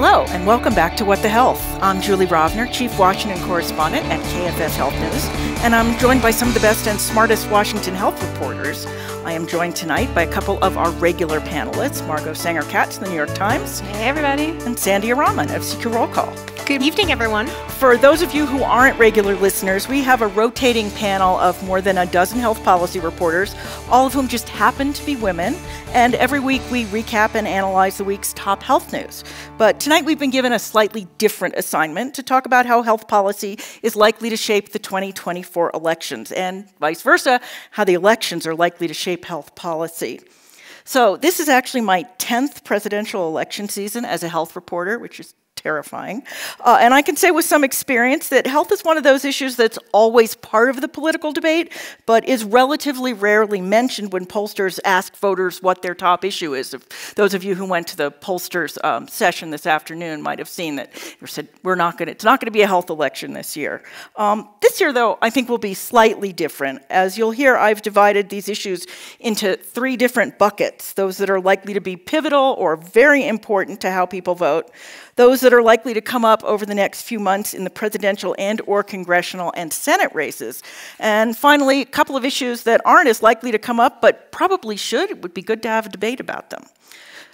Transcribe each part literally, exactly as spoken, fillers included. Hello, and welcome back to What the Health. I'm Julie Rovner, Chief Washington Correspondent at K F F Health News, and I'm joined by some of the best and smartest Washington health reporters. I am joined tonight by a couple of our regular panelists, Margot Sanger-Katz, The New York Times. Hey, everybody. And Sandhya Raman of C Q Roll Call. Good evening, everyone. For those of you who aren't regular listeners, we have a rotating panel of more than a dozen health policy reporters, all of whom just happen to be women. And every week we recap and analyze the week's top health news. But tonight we've been given a slightly different assignment to talk about how health policy is likely to shape the twenty twenty-four elections and vice versa, how the elections are likely to shape health policy. So this is actually my tenth presidential election season as a health reporter, which is terrifying. Uh, and I can say with some experience that health is one of those issues that's always part of the political debate, but is relatively rarely mentioned when pollsters ask voters what their top issue is. If those of you who went to the pollsters um, session this afternoon might have seen that they said, we're not going it's not going to be a health election this year. Um, this year, though, I think will be slightly different. As you'll hear, I've divided these issues into three different buckets, those that are likely to be pivotal or very important to how people vote, those that are likely to come up over the next few months in the presidential and or congressional and Senate races. And finally, a couple of issues that aren't as likely to come up, but probably should. It would be good to have a debate about them.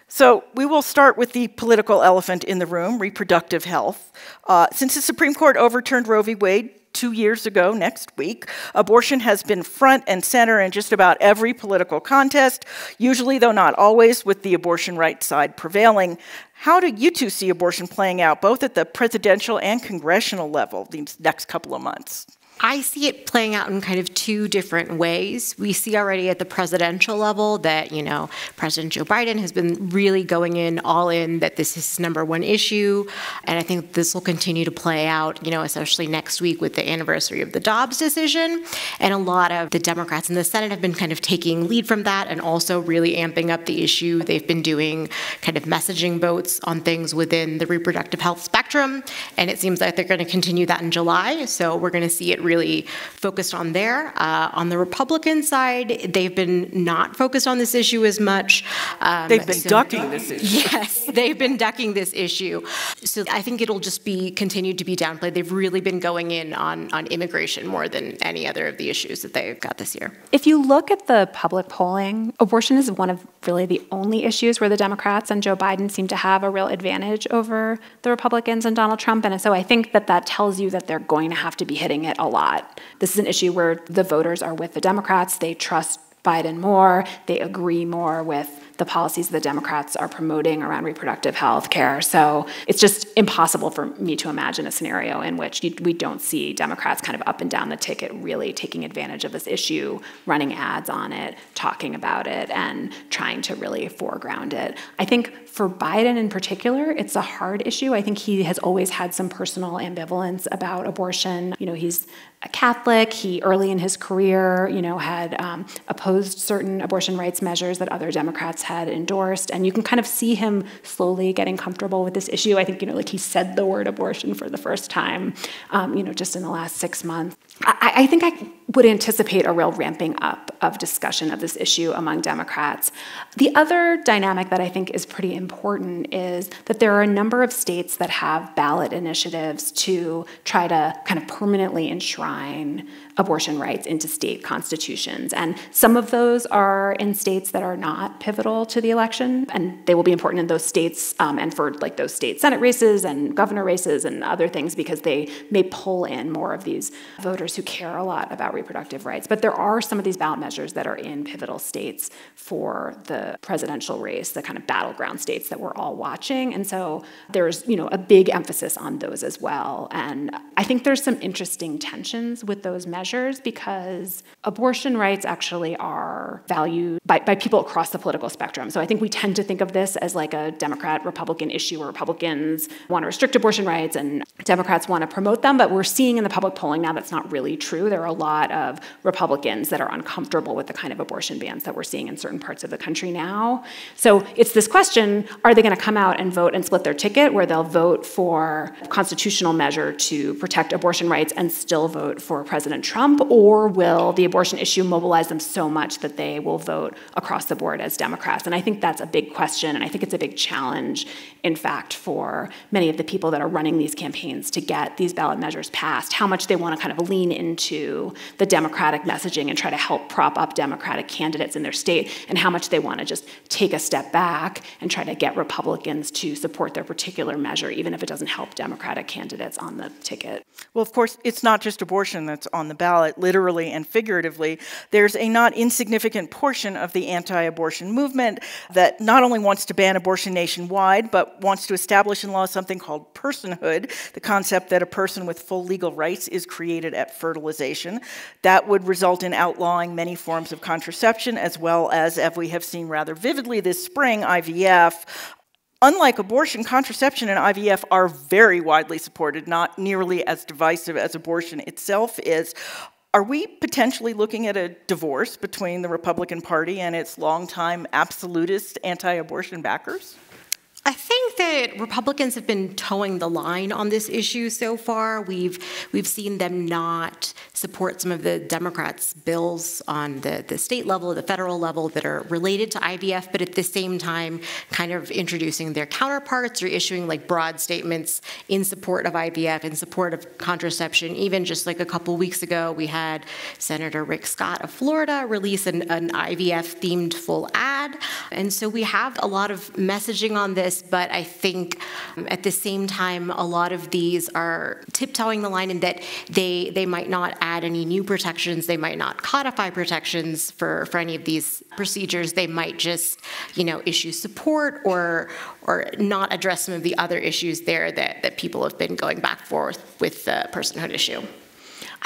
So we will start with the political elephant in the room, reproductive health. Uh, since the Supreme Court overturned Roe v. Wade two years ago next week, abortion has been front and center in just about every political contest, usually, though not always, with the abortion rights side prevailing. How do you two see abortion playing out, both at the presidential and congressional level these next couple of months? I see it playing out in kind of two different ways. We see already at the presidential level that, you know, President Joe Biden has been really going in all in that this is his number one issue. And I think this will continue to play out, you know, especially next week with the anniversary of the Dobbs decision. And a lot of the Democrats in the Senate have been kind of taking lead from that and also really amping up the issue. They've been doing kind of messaging votes on things within the reproductive health spectrum. And it seems like they're going to continue that in July. So we're going to see it really focused on there. Uh, on the Republican side, they've been not focused on this issue as much. Um, they've been so, ducking this issue. Yes, they've been ducking this issue. So I think it'll just be continued to be downplayed. They've really been going in on, on immigration more than any other of the issues that they've got this year. If you look at the public polling, abortion is one of really the only issues where the Democrats and Joe Biden seem to have a real advantage over the Republicans and Donald Trump. And so I think that that tells you that they're going to have to be hitting it a lot. This is an issue where the voters are with the Democrats. They trust Biden more. They agree more with the policies the Democrats are promoting around reproductive health care. So it's just impossible for me to imagine a scenario in which you, we don't see Democrats kind of up and down the ticket really taking advantage of this issue, running ads on it, talking about it, and trying to really foreground it. I think for Biden in particular, it's a hard issue. I think he has always had some personal ambivalence about abortion. You know, he's a Catholic. He early in his career, you know, had um, opposed certain abortion rights measures that other Democrats had endorsed, and you can kind of see him slowly getting comfortable with this issue. I think, you know, like he said the word abortion for the first time, um, you know, just in the last six months. I, I think I would anticipate a real ramping up of discussion of this issue among Democrats. The other dynamic that I think is pretty important is that there are a number of states that have ballot initiatives to try to kind of permanently enshrine abortion rights into state constitutions. And some of those are in states that are not pivotal to the election, and they will be important in those states um, and for like those state Senate races and governor races and other things, because they may pull in more of these voters who care a lot about reproductive rights. But there are some of these ballot measures that are in pivotal states for the presidential race, the kind of battleground states that we're all watching. And so there's, you know, a big emphasis on those as well. And I think there's some interesting tensions with those measures. Because abortion rights actually are valued by, by people across the political spectrum. So I think we tend to think of this as like a Democrat-Republican issue where Republicans want to restrict abortion rights and Democrats want to promote them, but we're seeing in the public polling now that's not really true. There are a lot of Republicans that are uncomfortable with the kind of abortion bans that we're seeing in certain parts of the country now. So it's this question, are they going to come out and vote and split their ticket where they'll vote for a constitutional measure to protect abortion rights and still vote for President Trump Trump, or will the abortion issue mobilize them so much that they will vote across the board as Democrats? And I think that's a big question, and I think it's a big challenge, in fact, for many of the people that are running these campaigns to get these ballot measures passed, how much they want to kind of lean into the Democratic messaging and try to help prop up Democratic candidates in their state, and how much they want to just take a step back and try to get Republicans to support their particular measure, even if it doesn't help Democratic candidates on the ticket. Well, of course, it's not just abortion that's on the ballot, literally and figuratively. There's a not insignificant portion of the anti-abortion movement that not only wants to ban abortion nationwide, but wants to establish in law something called personhood, the concept that a person with full legal rights is created at fertilization. That would result in outlawing many forms of contraception, as well as, as we have seen rather vividly this spring, I V F. Unlike abortion, contraception and I V F are very widely supported, not nearly as divisive as abortion itself is. Are we potentially looking at a divorce between the Republican Party and its longtime absolutist anti-abortion backers? I think that Republicans have been towing the line on this issue so far. We've we've seen them not support some of the Democrats' bills on the, the state level, the federal level, that are related to I V F, but at the same time kind of introducing their counterparts or issuing like broad statements in support of I V F, in support of contraception. Even just like a couple weeks ago, we had Senator Rick Scott of Florida release an, an I V F-themed full ad. And so we have a lot of messaging on this. But I think um, at the same time, a lot of these are tiptoeing the line in that they they might not add any new protections. They might not codify protections for, for any of these procedures. They might just, you know, issue support or or not address some of the other issues there that, that people have been going back and forth with the personhood issue.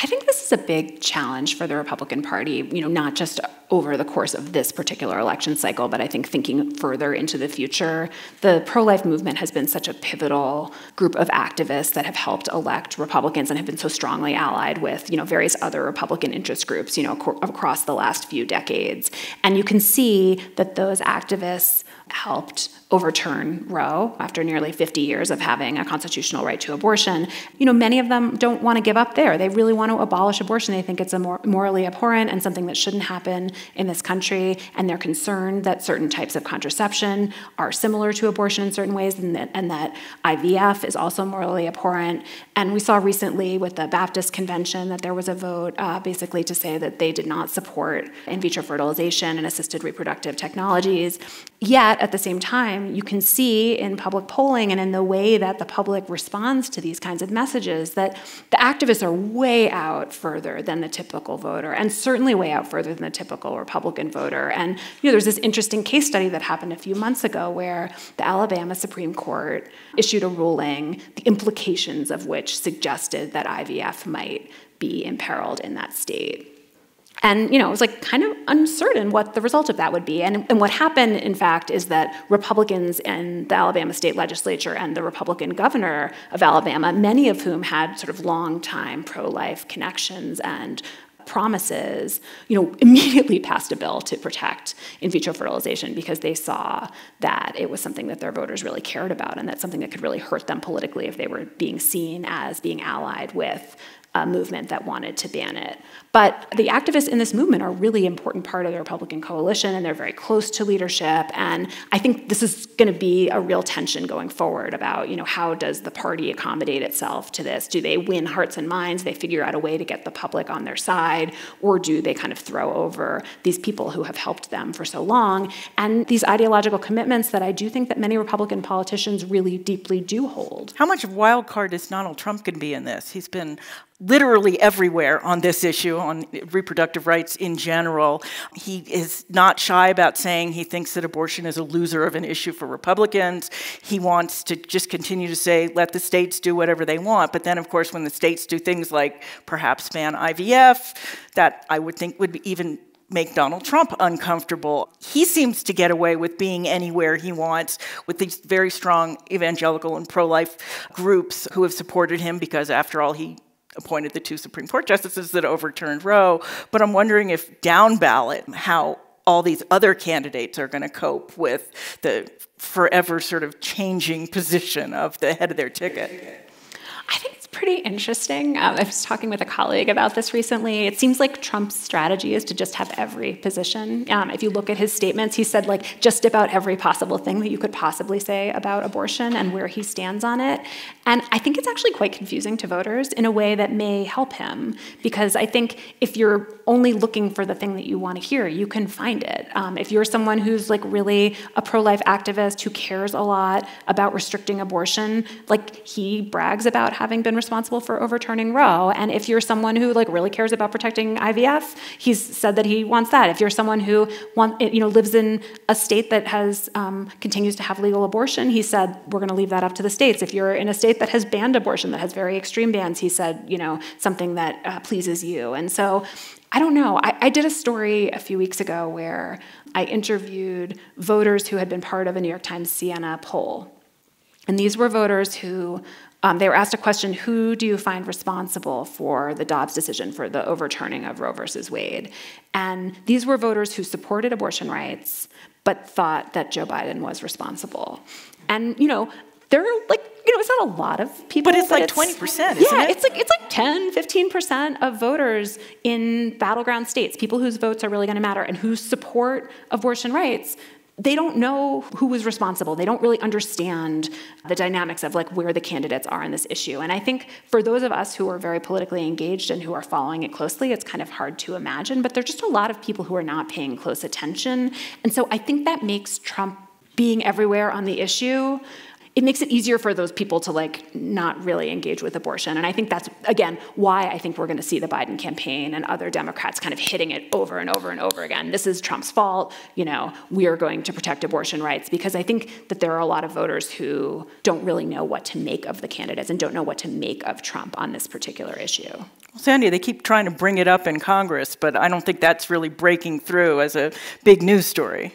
I think this is a big challenge for the Republican Party, you know, not just over the course of this particular election cycle, but I think thinking further into the future. The pro-life movement has been such a pivotal group of activists that have helped elect Republicans and have been so strongly allied with, you know, various other Republican interest groups, you know, across the last few decades. And you can see that those activists helped overturn Roe after nearly fifty years of having a constitutional right to abortion. You know, many of them don't want to give up there. They really want to abolish abortion. They think it's a mor- morally abhorrent and something that shouldn't happen in this country. And they're concerned that certain types of contraception are similar to abortion in certain ways, and that, and that I V F is also morally abhorrent. And we saw recently with the Baptist Convention that there was a vote uh, basically to say that they did not support in vitro fertilization and assisted reproductive technologies. Yet, at the same time, you can see in public polling and in the way that the public responds to these kinds of messages that the activists are way out further than the typical voter, and certainly way out further than the typical Republican voter. And you know, there's this interesting case study that happened a few months ago where the Alabama Supreme Court issued a ruling, the implications of which suggested that I V F might be imperiled in that state. And, you know, it was like kind of uncertain what the result of that would be. And, and what happened, in fact, is that Republicans in the Alabama state legislature and the Republican governor of Alabama, many of whom had sort of long-time pro-life connections and promises, you know, immediately passed a bill to protect in vitro fertilization because they saw that it was something that their voters really cared about, and that's something that could really hurt them politically if they were being seen as being allied with a movement that wanted to ban it. But the activists in this movement are a really important part of the Republican coalition, and they're very close to leadership. And I think this is going to be a real tension going forward about, you know, how does the party accommodate itself to this? Do they win hearts and minds? They figure out a way to get the public on their side, or do they kind of throw over these people who have helped them for so long? And these ideological commitments that I do think that many Republican politicians really deeply do hold. How much of a wild card is Donald Trump going to be in this? He's been literally everywhere on this issue, on reproductive rights in general. He is not shy about saying he thinks that abortion is a loser of an issue for Republicans. He wants to just continue to say, let the states do whatever they want. But then, of course, when the states do things like perhaps ban I V F, that I would think would be even make Donald Trump uncomfortable. He seems to get away with being anywhere he wants with these very strong evangelical and pro-life groups who have supported him because, after all, he appointed the two Supreme Court justices that overturned Roe. But I'm wondering if down ballot, how all these other candidates are going to cope with the forever sort of changing position of the head of their ticket. I think pretty interesting. Um, I was talking with a colleague about this recently. It seems like Trump's strategy is to just have every position. Um, if you look at his statements, he said like just about every possible thing that you could possibly say about abortion and where he stands on it. And I think it's actually quite confusing to voters in a way that may help him, because I think if you're only looking for the thing that you want to hear, you can find it. Um, if you're someone who's like really a pro-life activist who cares a lot about restricting abortion, like he brags about having been responsible for overturning Roe. And if you're someone who like really cares about protecting I V F, he's said that he wants that. If you're someone who want, you know, lives in a state that has um, continues to have legal abortion, he said we're going to leave that up to the states. If you're in a state that has banned abortion, that has very extreme bans, he said, you know, something that uh, pleases you. And so I don't know. I, I did a story a few weeks ago where I interviewed voters who had been part of a New York Times Siena poll. And these were voters who, um, they were asked a question, who do you find responsible for the Dobbs decision, for the overturning of Roe versus Wade? And these were voters who supported abortion rights, but thought that Joe Biden was responsible. And, you know, they're like, you know, it's not a lot of people. But it's but like it's, twenty percent, isn't yeah, it? Yeah, it's like, it's like ten, fifteen percent of voters in battleground states, people whose votes are really going to matter and who support abortion rights, they don't know who was responsible. They don't really understand the dynamics of like where the candidates are in this issue. And I think for those of us who are very politically engaged and who are following it closely, it's kind of hard to imagine. But there are just a lot of people who are not paying close attention. And so I think that makes Trump being everywhere on the issue, it makes it easier for those people to like not really engage with abortion. And I think that's, again, why I think we're going to see the Biden campaign and other Democrats kind of hitting it over and over and over again. This is Trump's fault. You know, we are going to protect abortion rights, because I think that there are a lot of voters who don't really know what to make of the candidates and don't know what to make of Trump on this particular issue. Well, Sandhya, they keep trying to bring it up in Congress, but I don't think that's really breaking through as a big news story.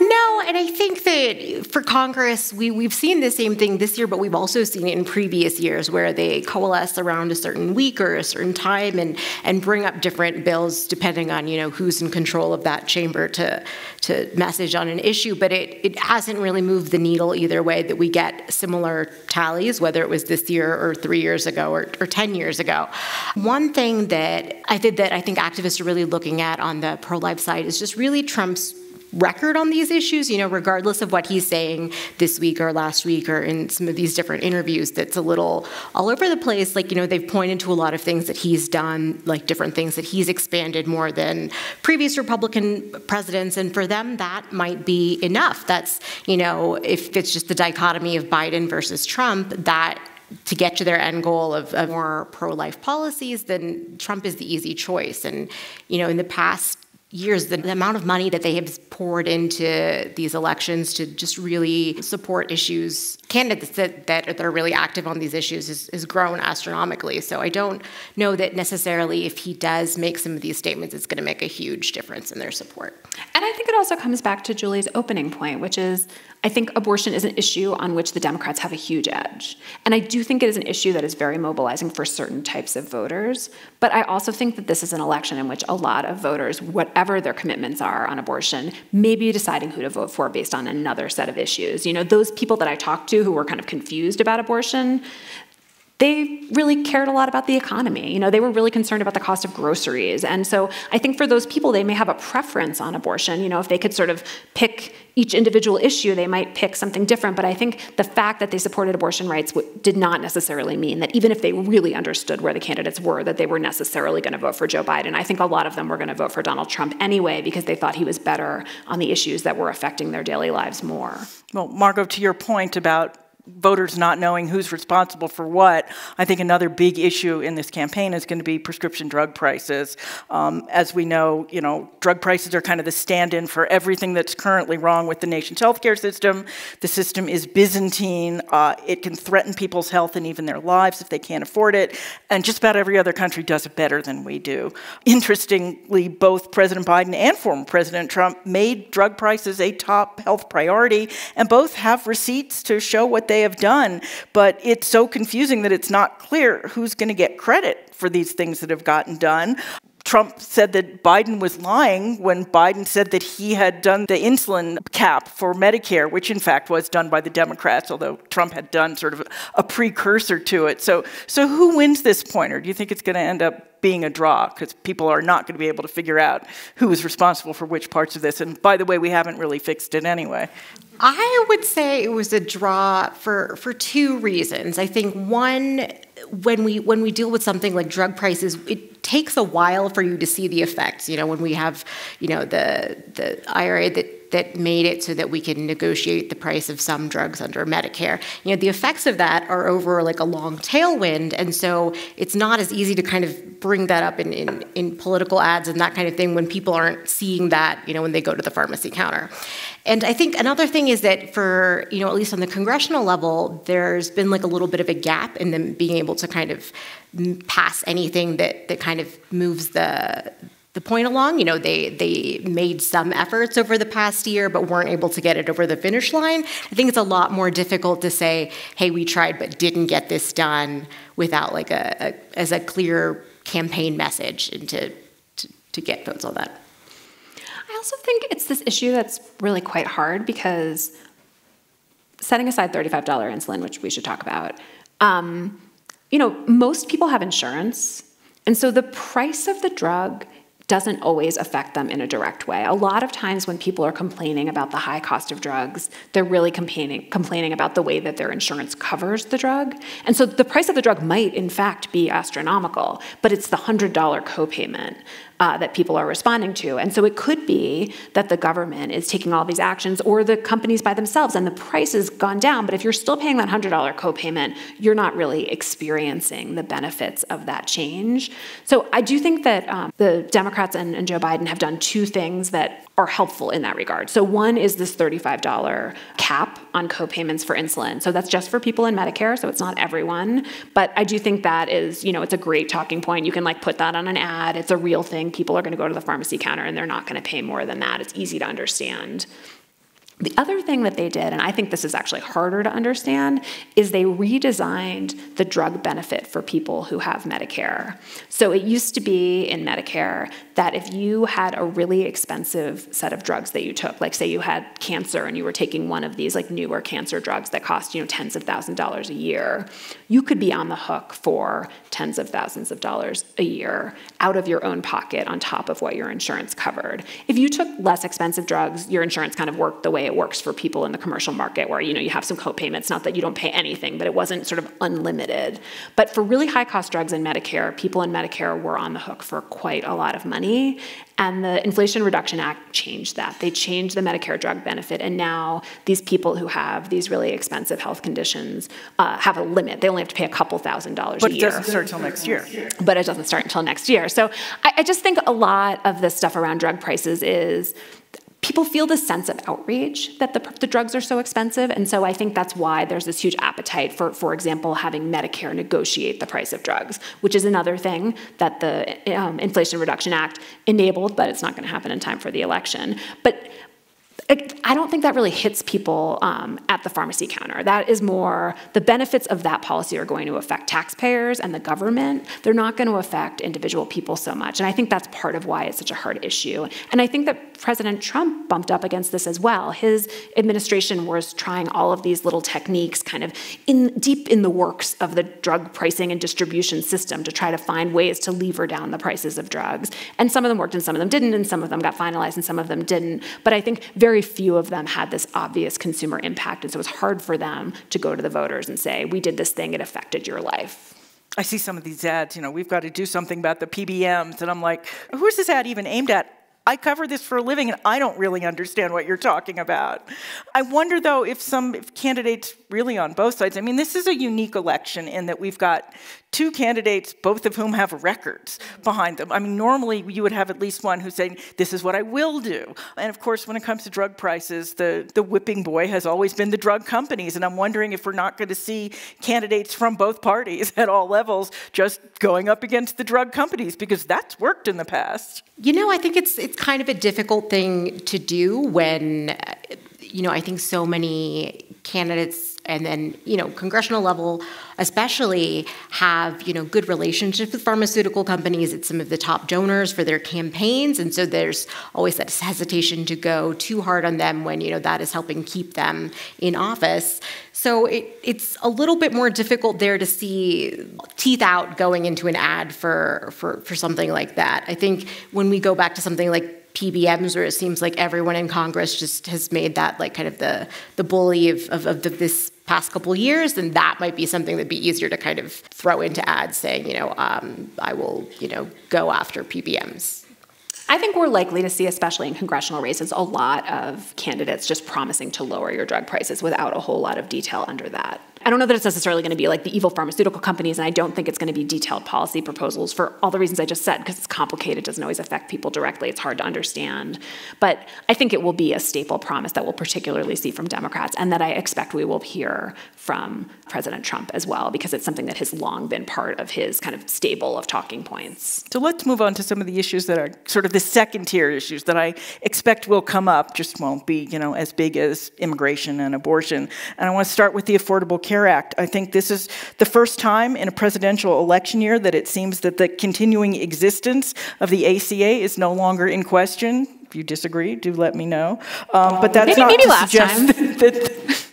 No, and I think that for Congress, we, we've seen the same thing this year, but we've also seen it in previous years where they coalesce around a certain week or a certain time and, and bring up different bills depending on, you know, who's in control of that chamber to, to message on an issue. But it, it hasn't really moved the needle either way that we get similar tallies, whether it was this year or three years ago or, or ten years ago. One thing that I did that I think activists are really looking at on the pro-life side is just really Trump's record on these issues, you know, regardless of what he's saying this week or last week or in some of these different interviews that's a little all over the place. Like, you know, they've pointed to a lot of things that he's done, like different things that he's expanded more than previous Republican presidents. And for them, that might be enough. That's, you know, if it's just the dichotomy of Biden versus Trump, that to get to their end goal of, of more pro-life policies, then Trump is the easy choice. And, you know, in the past years, the, the amount of money that they have poured into these elections to just really support issues, candidates that, that are really active on these issues is, is grown astronomically. So I don't know that necessarily if he does make some of these statements, it's going to make a huge difference in their support. And I think it also comes back to Julie's opening point, which is I think abortion is an issue on which the Democrats have a huge edge. And I do think it is an issue that is very mobilizing for certain types of voters. But I also think that this is an election in which a lot of voters, whatever their commitments are on abortion, may be deciding who to vote for based on another set of issues. You know, those people that I talked to who were kind of confused about abortion, they really cared a lot about the economy. You know, they were really concerned about the cost of groceries. And so I think for those people, they may have a preference on abortion. You know, if they could sort of pick each individual issue, they might pick something different. But I think the fact that they supported abortion rights w did not necessarily mean that even if they really understood where the candidates were, that they were necessarily going to vote for Joe Biden. I think a lot of them were going to vote for Donald Trump anyway because they thought he was better on the issues that were affecting their daily lives more. Well, Margot, to your point about voters not knowing who's responsible for what, I think another big issue in this campaign is going to be prescription drug prices. Um, as we know, you know, drug prices are kind of the stand-in for everything that's currently wrong with the nation's healthcare system. The system is Byzantine. Uh, it can threaten people's health and even their lives if they can't afford it. And just about every other country does it better than we do. Interestingly, both President Biden and former President Trump made drug prices a top health priority, and both have receipts to show what they have done, but it's so confusing that it's not clear who's going to get credit for these things that have gotten done. Trump said that Biden was lying when Biden said that he had done the insulin cap for Medicare, which in fact was done by the Democrats, although Trump had done sort of a precursor to it. So, so who wins this point, or do you think it's going to end up being a draw because people are not going to be able to figure out who is responsible for which parts of this? And by the way, we haven't really fixed it anyway. I would say it was a draw for, for two reasons. I think one, when we when we deal with something like drug prices, it takes a while for you to see the effects. You know, when we have, you know, the the I R A that that made it so that we can negotiate the price of some drugs under Medicare. You know, the effects of that are over like a long tailwind, and so it's not as easy to kind of bring that up in, in, in political ads and that kind of thing when people aren't seeing that, you know, when they go to the pharmacy counter. And I think another thing is that for, you know, at least on the congressional level, there's been like a little bit of a gap in them being able to kind of pass anything that, that kind of moves the the point along. You know, they they made some efforts over the past year, but weren't able to get it over the finish line. I think it's a lot more difficult to say, hey, we tried but didn't get this done without like a, a as a clear campaign message and to, to, to get votes on that. I also think it's this issue that's really quite hard because setting aside thirty-five dollar insulin, which we should talk about, um, you know, most people have insurance. And so the price of the drug doesn't always affect them in a direct way. A lot of times when people are complaining about the high cost of drugs, they're really complaining, complaining about the way that their insurance covers the drug. And so the price of the drug might, in fact, be astronomical, but it's the one hundred dollar copayment uh, that people are responding to. And so it could be that the government is taking all these actions or the companies by themselves and the price has gone down, but if you're still paying that one hundred dollar copayment, you're not really experiencing the benefits of that change. So I do think that um, the Democrats And, and Joe Biden have done two things that are helpful in that regard. So one is this thirty-five dollar cap on copayments for insulin. So that's just for people in Medicare, so it's not everyone. But I do think that is, you know, it's a great talking point. You can like put that on an ad. It's a real thing. People are going to go to the pharmacy counter and they're not going to pay more than that. It's easy to understand. The other thing that they did, and I think this is actually harder to understand, is they redesigned the drug benefit for people who have Medicare. So it used to be in Medicare that if you had a really expensive set of drugs that you took, like say you had cancer and you were taking one of these like newer cancer drugs that cost, you know, tens of thousands of dollars a year, you could be on the hook for tens of thousands of dollars a year out of your own pocket on top of what your insurance covered. If you took less expensive drugs, your insurance kind of worked the way it works for people in the commercial market where, you know, you have some copayments, not that you don't pay anything, but it wasn't sort of unlimited. But for really high-cost drugs in Medicare, people in Medicare were on the hook for quite a lot of money. And the Inflation Reduction Act changed that. They changed the Medicare drug benefit, and now these people who have these really expensive health conditions uh, have a limit. They only have to pay a couple thousand dollars but a year. But it doesn't start until next year. But it doesn't start until next year. So I, I just think a lot of the stuff around drug prices is people feel this sense of outrage that the, the drugs are so expensive, and so I think that's why there's this huge appetite for, for example, having Medicare negotiate the price of drugs, which is another thing that the um, Inflation Reduction Act enabled, but it's not going to happen in time for the election. But I don't think that really hits people um, at the pharmacy counter. That is more, the benefits of that policy are going to affect taxpayers and the government. They're not going to affect individual people so much. And I think that's part of why it's such a hard issue. And I think that President Trump bumped up against this as well. His administration was trying all of these little techniques kind of in, deep in the works of the drug pricing and distribution system to try to find ways to lever down the prices of drugs. And some of them worked and some of them didn't, and some of them got finalized and some of them didn't. But I think very Very few of them had this obvious consumer impact, and so it was hard for them to go to the voters and say, we did this thing, it affected your life. I see some of these ads, you know, we've got to do something about the P B Ms, and I'm like, who is this ad even aimed at? I cover this for a living, and I don't really understand what you're talking about. I wonder, though, if some if candidates really on both sides. I mean, this is a unique election in that we've got two candidates, both of whom have records behind them. I mean, normally you would have at least one who's saying, this is what I will do. And of course, when it comes to drug prices, the, the whipping boy has always been the drug companies. And I'm wondering if we're not going to see candidates from both parties at all levels just going up against the drug companies, because that's worked in the past. You know, I think it's, it's kind of a difficult thing to do when, you know, I think so many candidates and then, you know, congressional level especially have, you know, good relationships with pharmaceutical companies. It's some of the top donors for their campaigns. And so there's always that hesitation to go too hard on them when, you know, that is helping keep them in office. So it, it's a little bit more difficult there to see teeth out going into an ad for, for, for something like that. I think when we go back to something like P B Ms, where it seems like everyone in Congress just has made that like kind of the, the bully of, of, of the, this past couple of years, then that might be something that'd be easier to kind of throw into ads saying, you know, um, I will, you know, go after P B Ms. I think we're likely to see, especially in congressional races, a lot of candidates just promising to lower your drug prices without a whole lot of detail under that. I don't know that it's necessarily going to be like the evil pharmaceutical companies, and I don't think it's going to be detailed policy proposals for all the reasons I just said, because it's complicated, doesn't always affect people directly, it's hard to understand. But I think it will be a staple promise that we'll particularly see from Democrats, and that I expect we will hear from President Trump as well, because it's something that has long been part of his kind of stable of talking points. So let's move on to some of the issues that are sort of the second-tier issues that I expect will come up, just won't be, you know, as big as immigration and abortion. And I want to start with the Affordable Care Care Act. I think this is the first time in a presidential election year that it seems that the continuing existence of the A C A is no longer in question. If you disagree, do let me know. Um, but that's maybe, not maybe to last suggest time. that, that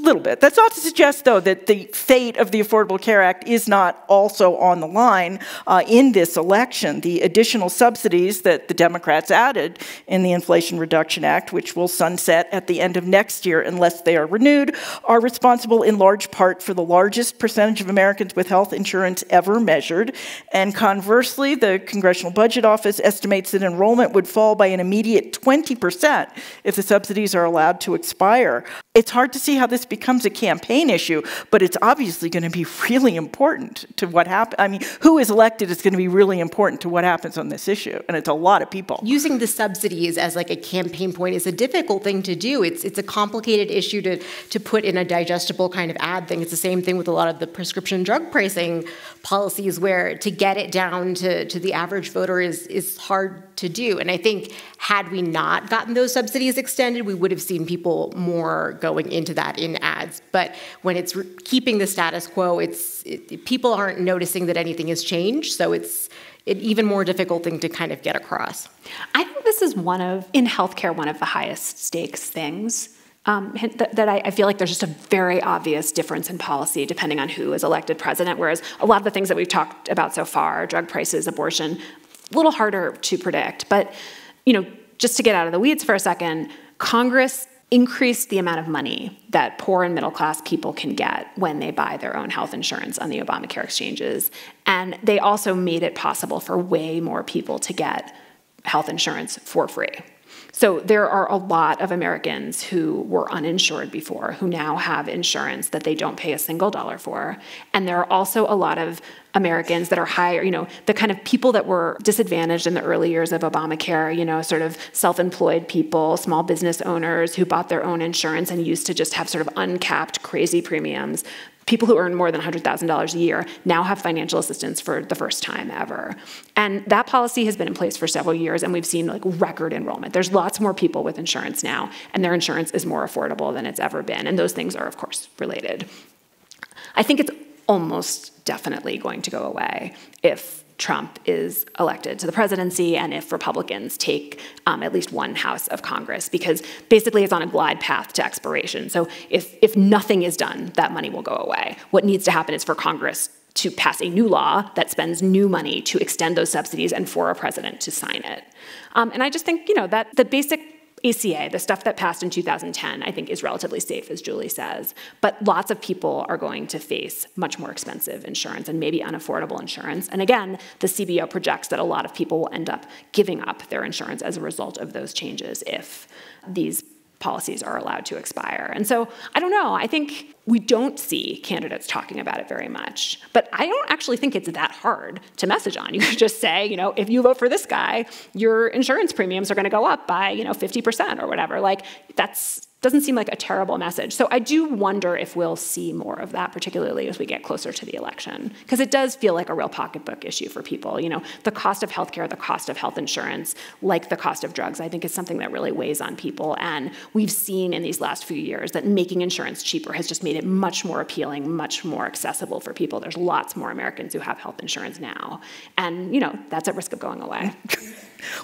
little bit. That's not to suggest, though, that the fate of the Affordable Care Act is not also on the line uh, in this election. The additional subsidies that the Democrats added in the Inflation Reduction Act, which will sunset at the end of next year unless they are renewed, are responsible in large part for the largest percentage of Americans with health insurance ever measured. And conversely, the Congressional Budget Office estimates that enrollment would fall by an immediate twenty percent if the subsidies are allowed to expire. It's hard to see how this becomes a campaign issue, but it's obviously going to be really important to what happens. I mean, who is elected is going to be really important to what happens on this issue, and it's a lot of people. Using the subsidies as like a campaign point is a difficult thing to do. It's it's a complicated issue to to put in a digestible kind of ad thing. It's the same thing with a lot of the prescription drug pricing policies, where to get it down to to the average voter is is hard to do. And I think had we not gotten those subsidies extended, we would have seen people more going into that in ads. But when it's re keeping the status quo, it's it, people aren't noticing that anything has changed. So it's an even more difficult thing to kind of get across. I think this is one of, in healthcare, one of the highest stakes things. Um, that, that I, I feel like there's just a very obvious difference in policy depending on who is elected president, whereas a lot of the things that we've talked about so far, drug prices, abortion, a little harder to predict. But, you know, just to get out of the weeds for a second, Congress increased the amount of money that poor and middle-class people can get when they buy their own health insurance on the Obamacare exchanges. And they also made it possible for way more people to get health insurance for free. So there are a lot of Americans who were uninsured before who now have insurance that they don't pay a single dollar for. And there are also a lot of Americans that are higher, you know, the kind of people that were disadvantaged in the early years of Obamacare, you know, sort of self-employed people, small business owners who bought their own insurance and used to just have sort of uncapped crazy premiums. People who earn more than one hundred thousand dollars a year now have financial assistance for the first time ever. And that policy has been in place for several years, and we've seen like record enrollment. There's lots more people with insurance now, and their insurance is more affordable than it's ever been. And those things are, of course, related. I think it's almost definitely going to go away if Trump is elected to the presidency and if Republicans take um, at least one house of Congress, because basically it's on a glide path to expiration. So if, if nothing is done, that money will go away. What needs to happen is for Congress to pass a new law that spends new money to extend those subsidies and for a president to sign it. Um, and I just think, you know, that the basic A C A, the stuff that passed in two thousand ten, I think is relatively safe, as Julie says. But lots of people are going to face much more expensive insurance and maybe unaffordable insurance. And again, the C B O projects that a lot of people will end up giving up their insurance as a result of those changes if these policies are allowed to expire. And so, I don't know, I think we don't see candidates talking about it very much. But I don't actually think it's that hard to message on. You could just say, you know, if you vote for this guy, your insurance premiums are going to go up by, you know, fifty percent or whatever. Like, that's doesn't seem like a terrible message. So I do wonder if we'll see more of that, particularly as we get closer to the election, because it does feel like a real pocketbook issue for people. You know, the cost of healthcare, the cost of health insurance, like the cost of drugs, I think is something that really weighs on people. And we've seen in these last few years that making insurance cheaper has just made it much more appealing, much more accessible for people. There's lots more Americans who have health insurance now. And, you know, that's at risk of going away.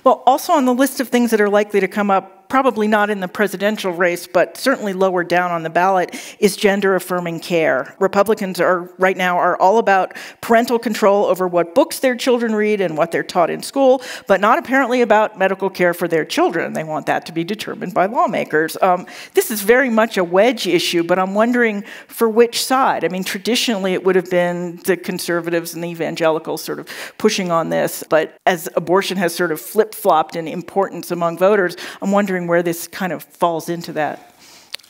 Well, also on the list of things that are likely to come up, probably not in the presidential race, but certainly lower down on the ballot, is gender-affirming care. Republicans are right now are all about parental control over what books their children read and what they're taught in school, but not apparently about medical care for their children. They want that to be determined by lawmakers. Um, this is very much a wedge issue, but I'm wondering for which side. I mean, traditionally it would have been the conservatives and the evangelicals sort of pushing on this, but as abortion has sort of flip-flopped in importance among voters, I'm wondering where this kind of falls into that.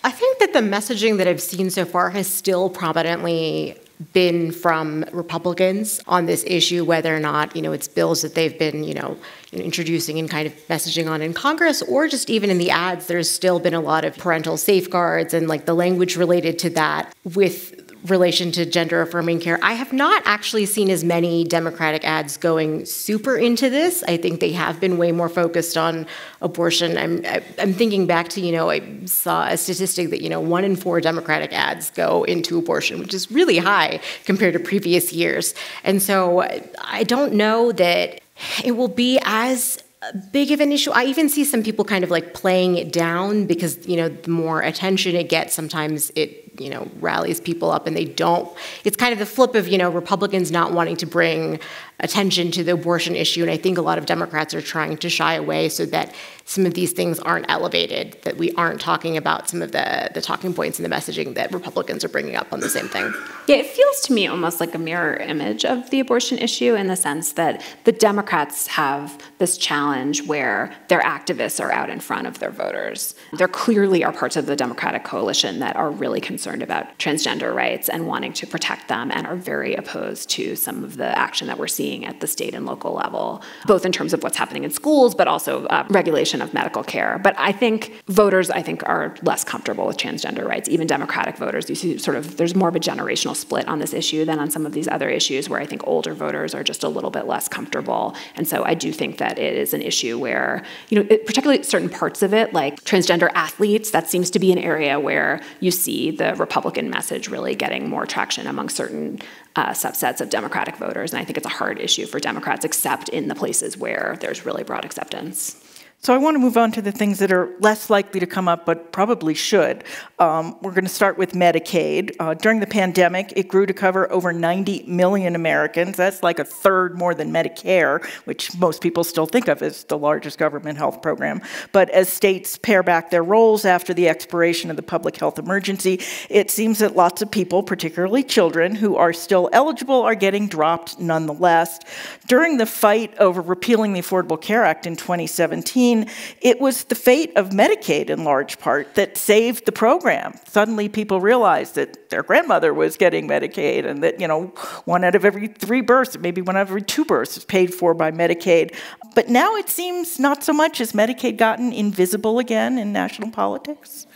I think that the messaging that I've seen so far has still prominently been from Republicans on this issue, whether or not, you know, it's bills that they've been, you know, introducing and kind of messaging on in Congress, or just even in the ads, there's still been a lot of parental safeguards and like the language related to that with relation to gender-affirming care. I have not actually seen as many Democratic ads going super into this. I think they have been way more focused on abortion. I'm, I'm thinking back to, you know, I saw a statistic that, you know, one in four Democratic ads go into abortion, which is really high compared to previous years. And so I don't know that it will be as big of an issue. I even see some people kind of like playing it down because, you know, the more attention it gets, sometimes it, you know, rallies people up and they don't. It's kind of the flip of, you know, Republicans not wanting to bring attention to the abortion issue. And I think a lot of Democrats are trying to shy away so that some of these things aren't elevated, that we aren't talking about some of the, the talking points and the messaging that Republicans are bringing up on the same thing. Yeah, it feels to me almost like a mirror image of the abortion issue in the sense that the Democrats have this challenge where their activists are out in front of their voters. There clearly are parts of the Democratic coalition that are really concerned about transgender rights and wanting to protect them and are very opposed to some of the action that we're seeing at the state and local level, both in terms of what's happening in schools, but also uh, regulation of medical care. But I think voters, I think, are less comfortable with transgender rights, even Democratic voters. You see sort of, there's more of a generational split on this issue than on some of these other issues where I think older voters are just a little bit less comfortable. And so I do think that it is an issue where, you know, it, particularly certain parts of it, like transgender athletes, that seems to be an area where you see the Republican message really getting more traction among certain uh, subsets of Democratic voters. And I think it's a hard issue for Democrats, except in the places where there's really broad acceptance. So I want to move on to the things that are less likely to come up, but probably should. Um, we're going to start with Medicaid. Uh, during the pandemic, it grew to cover over ninety million Americans. That's like a third more than Medicare, which most people still think of as the largest government health program. But as states pare back their roles after the expiration of the public health emergency, it seems that lots of people, particularly children, who are still eligible are getting dropped nonetheless. During the fight over repealing the Affordable Care Act in twenty seventeen, it was the fate of Medicaid, in large part, that saved the program. Suddenly people realized that their grandmother was getting Medicaid and that, you know, one out of every three births, maybe one out of every two births is paid for by Medicaid. But now it seems not so much. Has Medicaid gotten invisible again in national politics?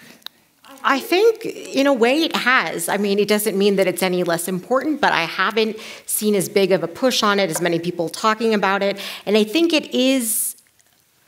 I think, in a way, it has. I mean, it doesn't mean that it's any less important, but I haven't seen as big of a push on it, as many people talking about it. And I think it is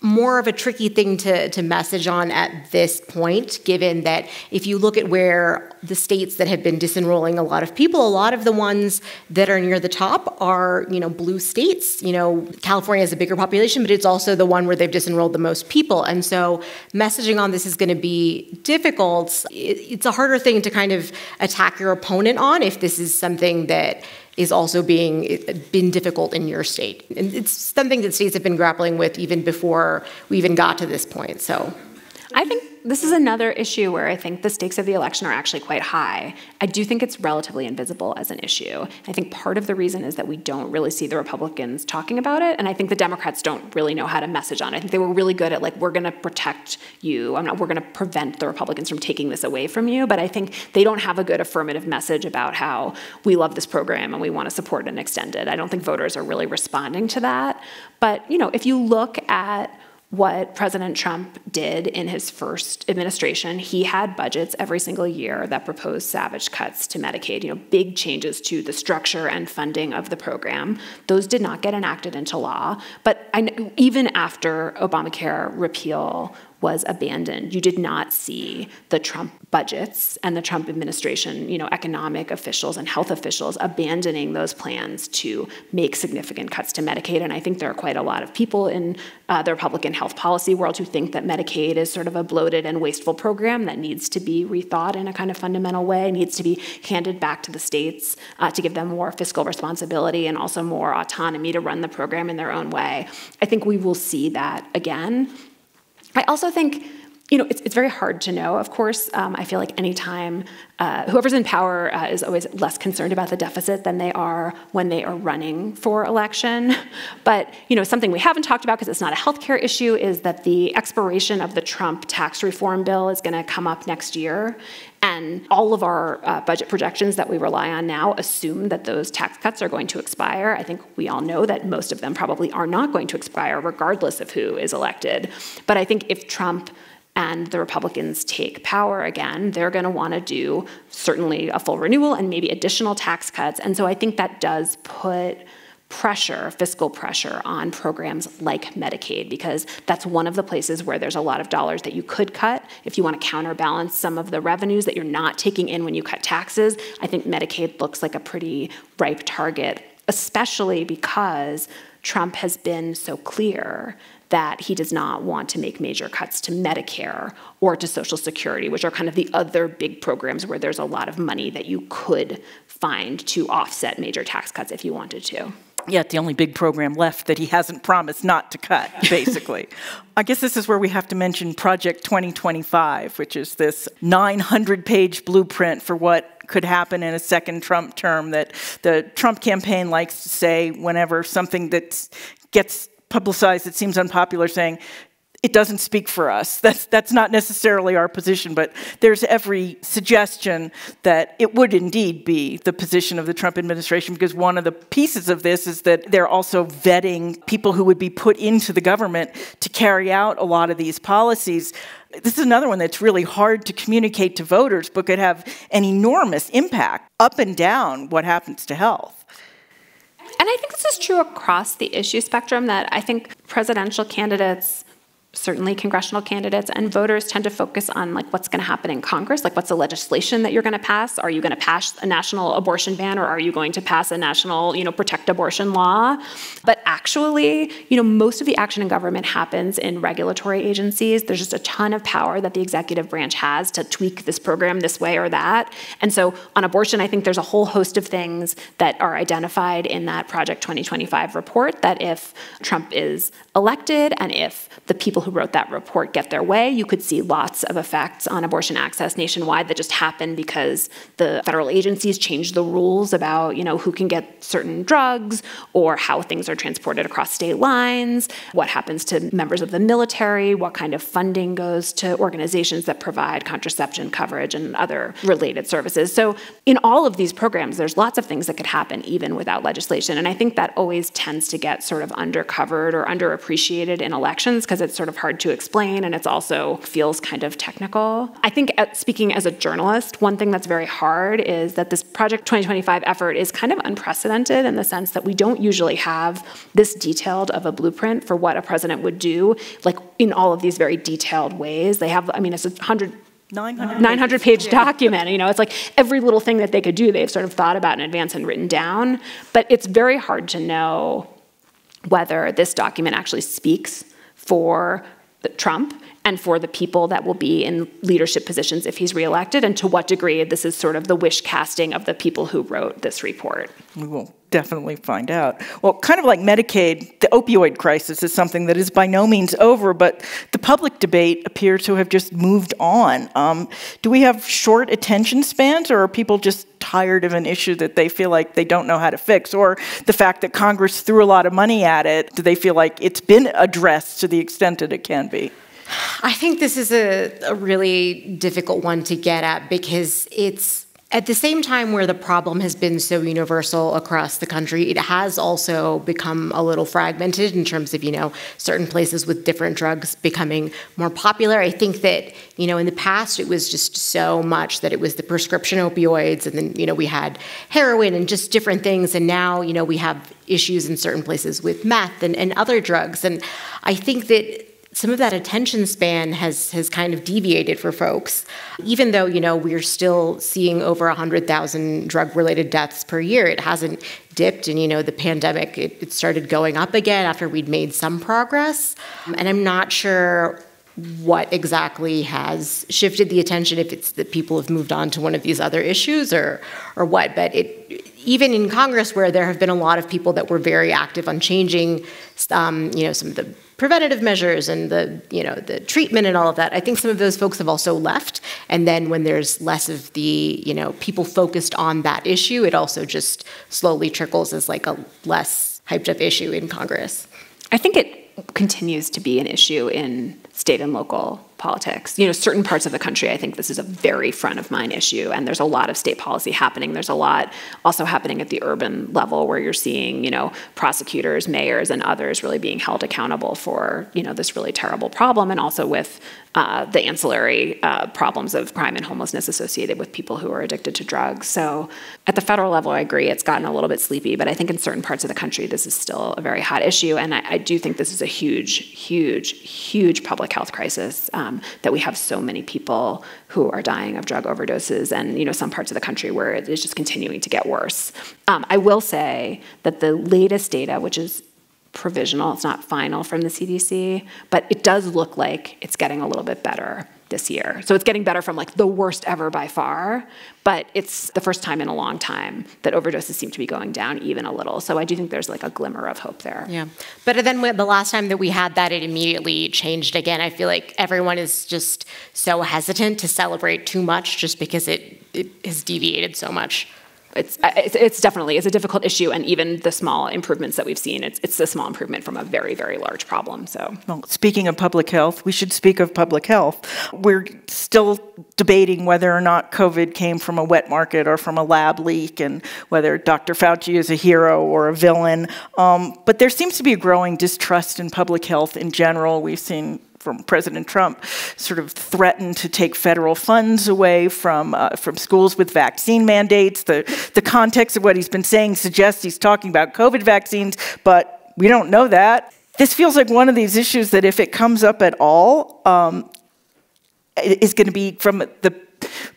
more of a tricky thing to, to message on at this point, given that if you look at where the states that have been disenrolling a lot of people, a lot of the ones that are near the top are, you know, blue states. You know, California has a bigger population, but it's also the one where they've disenrolled the most people. And so messaging on this is going to be difficult. It's a harder thing to kind of attack your opponent on if this is something that is also being been difficult in your state. And it's something that states have been grappling with even before we even got to this point. So I think this is another issue where I think the stakes of the election are actually quite high. I do think it's relatively invisible as an issue. I think part of the reason is that we don't really see the Republicans talking about it, and I think the Democrats don't really know how to message on it. I think they were really good at, like, we're going to protect you. I'm not, we're going to prevent the Republicans from taking this away from you, but I think they don't have a good affirmative message about how we love this program and we want to support it and extend it. I don't think voters are really responding to that. But, you know, if you look at what President Trump did in his first administration. He had budgets every single year that proposed savage cuts to Medicaid, you know, big changes to the structure and funding of the program. Those did not get enacted into law. But I, even after Obamacare repeal was abandoned, you did not see the Trump budgets and the Trump administration, you know, economic officials and health officials abandoning those plans to make significant cuts to Medicaid. And I think there are quite a lot of people in uh, the Republican health policy world who think that Medicaid is sort of a bloated and wasteful program that needs to be rethought in a kind of fundamental way, needs to be handed back to the states uh, to give them more fiscal responsibility and also more autonomy to run the program in their own way. I think we will see that again. I also think, you know, it's, it's very hard to know, of course. Um, I feel like any time, uh, whoever's in power uh, is always less concerned about the deficit than they are when they are running for election. But, you know, something we haven't talked about because it's not a healthcare issue is that the expiration of the Trump tax reform bill is going to come up next year. And all of our uh, budget projections that we rely on now assume that those tax cuts are going to expire. I think we all know that most of them probably are not going to expire, regardless of who is elected. But I think if Trump and the Republicans take power again, they're going to want to do certainly a full renewal and maybe additional tax cuts. And so I think that does put pressure, fiscal pressure on programs like Medicaid, because that's one of the places where there's a lot of dollars that you could cut if you want to counterbalance some of the revenues that you're not taking in when you cut taxes. I think Medicaid looks like a pretty ripe target, especially because Trump has been so clear that he does not want to make major cuts to Medicare or to Social Security, which are kind of the other big programs where there's a lot of money that you could find to offset major tax cuts if you wanted to. Yet the only big program left that he hasn't promised not to cut, basically. I guess this is where we have to mention Project twenty twenty-five, which is this nine hundred page blueprint for what could happen in a second Trump term that the Trump campaign likes to say whenever something that gets publicized that seems unpopular, saying, it doesn't speak for us. That's, that's not necessarily our position, but there's every suggestion that it would indeed be the position of the Trump administration, because one of the pieces of this is that they're also vetting people who would be put into the government to carry out a lot of these policies. This is another one that's really hard to communicate to voters, but could have an enormous impact up and down what happens to health. And I think this is true across the issue spectrum, that I think presidential candidates, certainly congressional candidates, and voters tend to focus on like what's going to happen in Congress, like what's the legislation that you're going to pass? Are you going to pass a national abortion ban, or are you going to pass a national, you know, protect abortion law? But actually, you know, most of the action in government happens in regulatory agencies. There's just a ton of power that the executive branch has to tweak this program this way or that. And so on abortion, I think there's a whole host of things that are identified in that Project twenty twenty-five report that if Trump is elected and if the people who wrote that report get their way, you could see lots of effects on abortion access nationwide that just happen because the federal agencies changed the rules about, you know, who can get certain drugs or how things are transported across state lines, what happens to members of the military, what kind of funding goes to organizations that provide contraception coverage and other related services. So in all of these programs, there's lots of things that could happen even without legislation. And I think that always tends to get sort of undercovered or underappreciated in elections because it's sort of hard to explain, and it's also feels kind of technical. I think at, speaking as a journalist, one thing that's very hard is that this Project twenty twenty-five effort is kind of unprecedented in the sense that we don't usually have this detailed of a blueprint for what a president would do, like in all of these very detailed ways. They have, I mean, it's a hundred nine hundred page document. You know, it's like every little thing that they could do, they've sort of thought about in advance and written down. But it's very hard to know whether this document actually speaks for Trump and for the people that will be in leadership positions if he's reelected, and to what degree this is sort of the wish casting of the people who wrote this report. We will definitely find out. Well, kind of like Medicaid, the opioid crisis is something that is by no means over, but the public debate appears to have just moved on. Um, do we have short attention spans, or are people just tired of an issue that they feel like they don't know how to fix, or the fact that Congress threw a lot of money at it, do they feel like it's been addressed to the extent that it can be? I think this is a, a really difficult one to get at because it's At the same time where the problem has been so universal across the country, it has also become a little fragmented in terms of, you know, certain places with different drugs becoming more popular. I think that, you know, in the past it was just so much that it was the prescription opioids, and then, you know, we had heroin and just different things, and now, you know, we have issues in certain places with meth and, and other drugs. And I think that some of that attention span has has kind of deviated for folks, even though, you know, we're still seeing over one hundred thousand drug-related deaths per year. It hasn't dipped, and, you know, the pandemic, it, it started going up again after we'd made some progress. And I'm not sure what exactly has shifted the attention, if it's that people have moved on to one of these other issues or or what, but it... Even in Congress, where there have been a lot of people that were very active on changing, um, you know, some of the preventative measures and the, you know, the treatment and all of that, I think some of those folks have also left. And then when there's less of the, you know, people focused on that issue, it also just slowly trickles as like a less hyped up issue in Congress. I think it continues to be an issue in state and local politics. You know, certain parts of the country, I think this is a very front of mind issue, and there's a lot of state policy happening. There's a lot also happening at the urban level, where you're seeing, you know, prosecutors, mayors, and others really being held accountable for, you know, this really terrible problem, and also with uh, the ancillary uh, problems of crime and homelessness associated with people who are addicted to drugs. So at the federal level, I agree, it's gotten a little bit sleepy, but I think in certain parts of the country, this is still a very hot issue, and I, I do think this is a huge, huge, huge public health crisis. Um, That we have so many people who are dying of drug overdoses, and, you know, some parts of the country where it is just continuing to get worse. Um, I will say that the latest data, which is provisional, it's not final from the C D C, but it does look like it's getting a little bit better this year. So it's getting better from like the worst ever by far, but it's the first time in a long time that overdoses seem to be going down even a little. So I do think there's like a glimmer of hope there. Yeah. But then the last time that we had that, it immediately changed again. I feel like everyone is just so hesitant to celebrate too much just because it, it has deviated so much. It's, it's, it's definitely, it's a difficult issue, and even the small improvements that we've seen, it's, it's a small improvement from a very, very large problem. So, well, speaking of public health, we should speak of public health. We're still debating whether or not COVID came from a wet market or from a lab leak, and whether Doctor Fauci is a hero or a villain. Um, but there seems to be a growing distrust in public health in general. We've seen from President Trump sort of threatened to take federal funds away from uh, from schools with vaccine mandates. The, the context of what he's been saying suggests he's talking about COVID vaccines, but we don't know that. This feels like one of these issues that, if it comes up at all, um, is going to be from the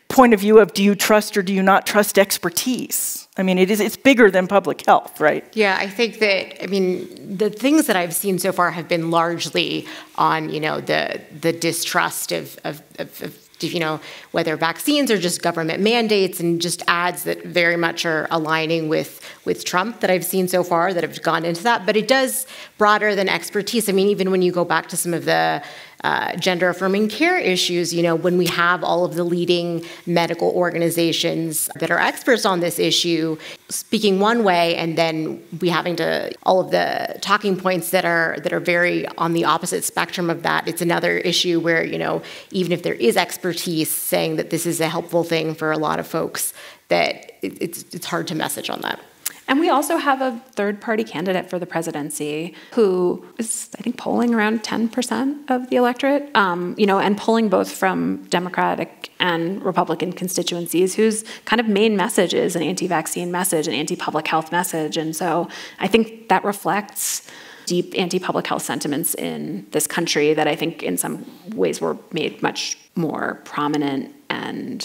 point of view of, do you trust or do you not trust expertise? I mean, it is, it's bigger than public health, right? Yeah, I think that, I mean, the things that I've seen so far have been largely on, you know, the the distrust of, of, of, of you know, whether vaccines or just government mandates, and just ads that very much are aligning with, with Trump that I've seen so far that have gone into that. But it does broader than expertise. I mean, even when you go back to some of the Uh, gender-affirming care issues, you know, when we have all of the leading medical organizations that are experts on this issue speaking one way, and then we having to all of the talking points that are that are very on the opposite spectrum of that. It's another issue where, you know, even if there is expertise saying that this is a helpful thing for a lot of folks, that it, it's it's hard to message on that. And we also have a third-party candidate for the presidency who is, I think, polling around ten percent of the electorate, um, you know, and polling both from Democratic and Republican constituencies, whose kind of main message is an anti-vaccine message, an anti-public health message. And so I think that reflects deep anti-public health sentiments in this country that I think in some ways were made much more prominent and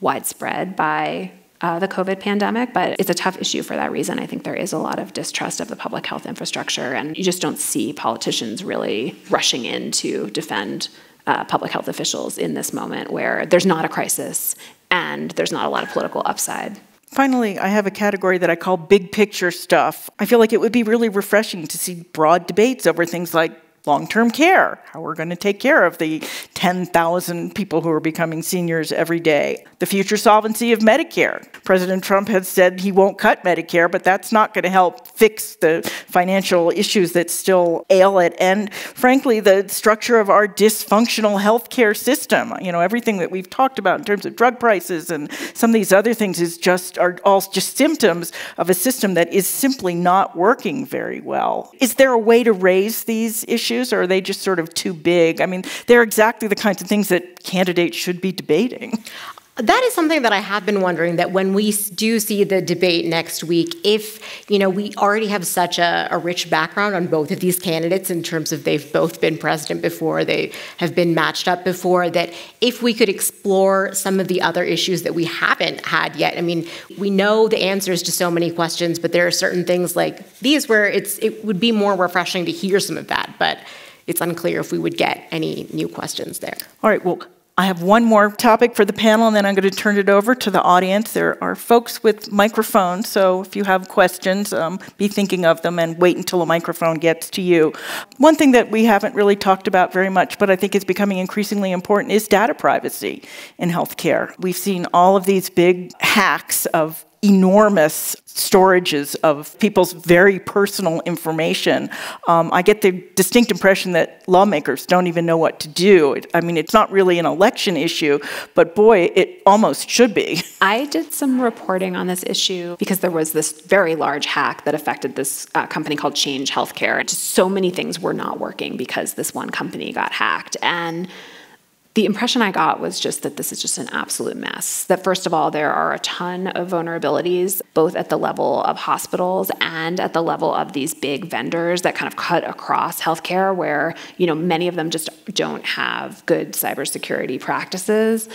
widespread by Uh, the COVID pandemic, but it's a tough issue for that reason. I think there is a lot of distrust of the public health infrastructure, and you just don't see politicians really rushing in to defend uh, public health officials in this moment where there's not a crisis and there's not a lot of political upside. Finally, I have a category that I call big picture stuff. I feel like it would be really refreshing to see broad debates over things like long-term care, how we're going to take care of the ten thousand people who are becoming seniors every day, the future solvency of Medicare, President Trump had said he won't cut Medicare, but that's not going to help fix the financial issues that still ail it. And frankly, the structure of our dysfunctional healthcare system, you know, everything that we've talked about in terms of drug prices and some of these other things is just are all just symptoms of a system that is simply not working very well. Is there a way to raise these issues, or are they just sort of too big? I mean, they're exactly the kinds of things that candidates should be debating. That is something that I have been wondering, that when we do see the debate next week, if, you know, we already have such a, a rich background on both of these candidates in terms of they've both been president before, they have been matched up before, that if we could explore some of the other issues that we haven't had yet. I mean, we know the answers to so many questions, but there are certain things like these where it's it would be more refreshing to hear some of that, but it's unclear if we would get any new questions there. All right, well, I have one more topic for the panel, and then I'm going to turn it over to the audience. There are folks with microphones, so if you have questions, um, be thinking of them and wait until a microphone gets to you. One thing that we haven't really talked about very much, but I think is becoming increasingly important, is data privacy in healthcare. We've seen all of these big hacks of enormous storages of people's very personal information. Um, I get the distinct impression that lawmakers don't even know what to do. It, I mean, it's not really an election issue, but boy, it almost should be. I did some reporting on this issue because there was this very large hack that affected this uh, company called Change Healthcare. And just so many things were not working because this one company got hacked. And the impression I got was just that this is just an absolute mess. That first of all, there are a ton of vulnerabilities, both at the level of hospitals and at the level of these big vendors that kind of cut across healthcare, where, you know, many of them just don't have good cybersecurity practices,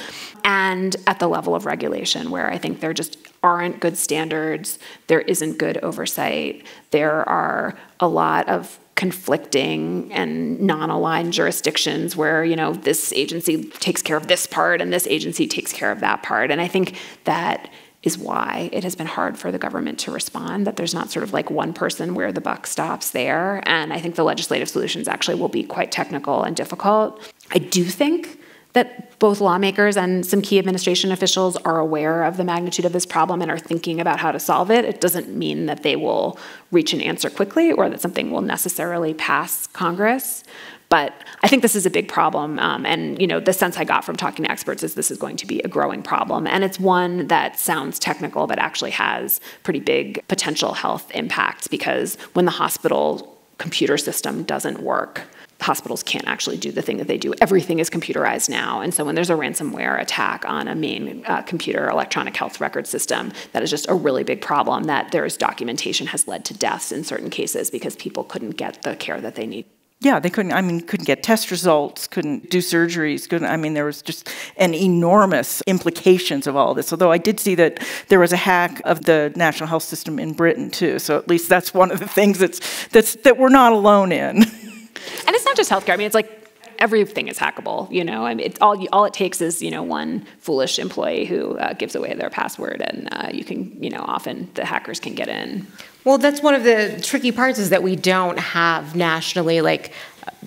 and at the level of regulation, where I think there just aren't good standards, there isn't good oversight, there are a lot of conflicting and non-aligned jurisdictions where, you know, this agency takes care of this part and this agency takes care of that part. And I think that is why it has been hard for the government to respond, that there's not sort of like one person where the buck stops there. And I think the legislative solutions actually will be quite technical and difficult. I do think that both lawmakers and some key administration officials are aware of the magnitude of this problem and are thinking about how to solve it. It doesn't mean that they will reach an answer quickly or that something will necessarily pass Congress. But I think this is a big problem, um, and you know, the sense I got from talking to experts is this is going to be a growing problem, and it's one that sounds technical but actually has pretty big potential health impacts, because when the hospital computer system doesn't work, hospitals can't actually do the thing that they do. Everything is computerized now. And so when there's a ransomware attack on a main uh, computer electronic health record system, that is just a really big problem, that there's documentation has led to deaths in certain cases because people couldn't get the care that they need. Yeah, they couldn't, I mean, couldn't get test results, couldn't do surgeries, couldn't, I mean, there was just an enormous implications of all this. Although I did see that there was a hack of the national health system in Britain too. So at least that's one of the things that's, that's, that we're not alone in. And it's not just healthcare. I mean, it's like everything is hackable, you know. I mean, it's all, all it takes is, you know, one foolish employee who uh, gives away their password, and uh, you can, you know, often the hackers can get in. Well, that's one of the tricky parts, is that we don't have nationally, like,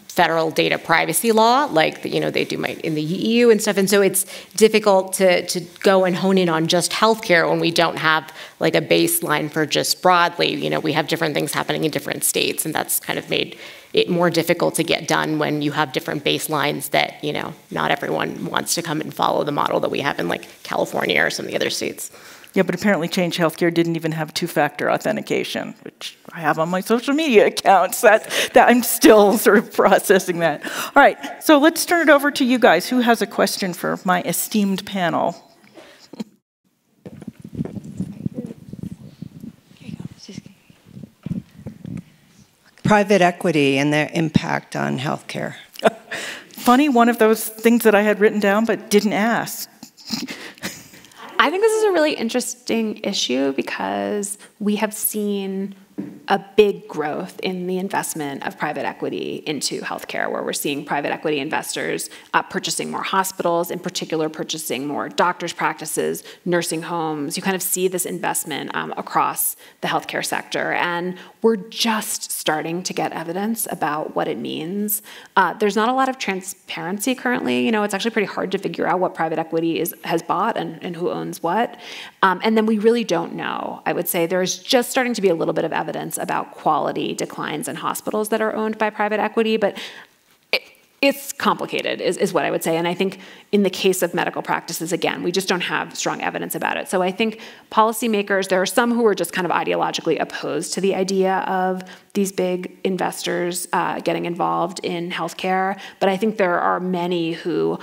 federal data privacy law, like, you know, they do in the E U and stuff. And so it's difficult to, to go and hone in on just healthcare when we don't have like a baseline for just broadly. You know, we have different things happening in different states, and that's kind of made it more difficult to get done when you have different baselines that, you know, not everyone wants to come and follow the model that we have in like California or some of the other states. Yeah, but apparently Change Healthcare didn't even have two-factor authentication, which I have on my social media accounts. That, that I'm still sort of processing that. All right, so let's turn it over to you guys. Who has a question for my esteemed panel? Private equity and their impact on healthcare. Funny, one of those things that I had written down but didn't ask. I think this is a really interesting issue because we have seen a big growth in the investment of private equity into healthcare, where we're seeing private equity investors uh, purchasing more hospitals, in particular purchasing more doctors' practices, nursing homes. You kind of see this investment um, across the healthcare sector, and we're just starting to get evidence about what it means. Uh, there's not a lot of transparency currently. You know, it's actually pretty hard to figure out what private equity is has bought and, and who owns what. Um, and then we really don't know. I would say there's just starting to be a little bit of evidence about quality declines in hospitals that are owned by private equity, but it, it's complicated is, is what I would say. And I think in the case of medical practices, again, we just don't have strong evidence about it. So I think policymakers, there are some who are just kind of ideologically opposed to the idea of these big investors uh, getting involved in healthcare, but I think there are many who